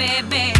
bebé.